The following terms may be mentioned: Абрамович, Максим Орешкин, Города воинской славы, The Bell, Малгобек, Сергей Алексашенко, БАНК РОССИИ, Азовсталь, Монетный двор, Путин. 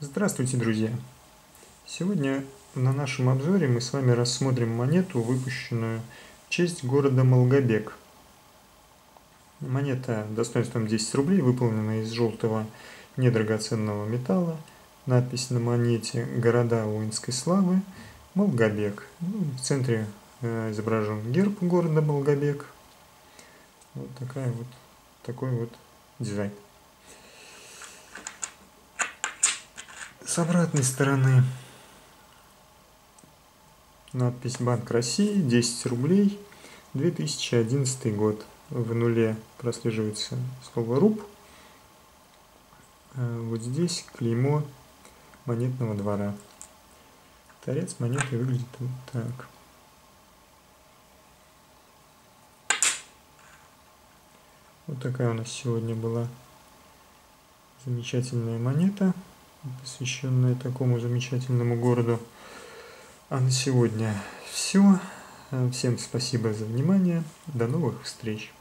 Здравствуйте, друзья! Сегодня на нашем обзоре мы с вами рассмотрим монету, выпущенную в честь города Малгобек. Монета достоинством 10 рублей, выполнена из желтого недрагоценного металла. Надпись на монете «Города воинской славы», Малгобек. В центре изображен герб города Малгобек. Вот такой дизайн. С обратной стороны надпись «Банк России», 10 рублей, 2011 год. В нуле прослеживается слово «руб». Вот здесь клеймо Монетного двора. Торец монеты выглядит вот так. Вот такая у нас сегодня была замечательная монета, посвященная такому замечательному городу. А на сегодня все. Всем спасибо за внимание. До новых встреч.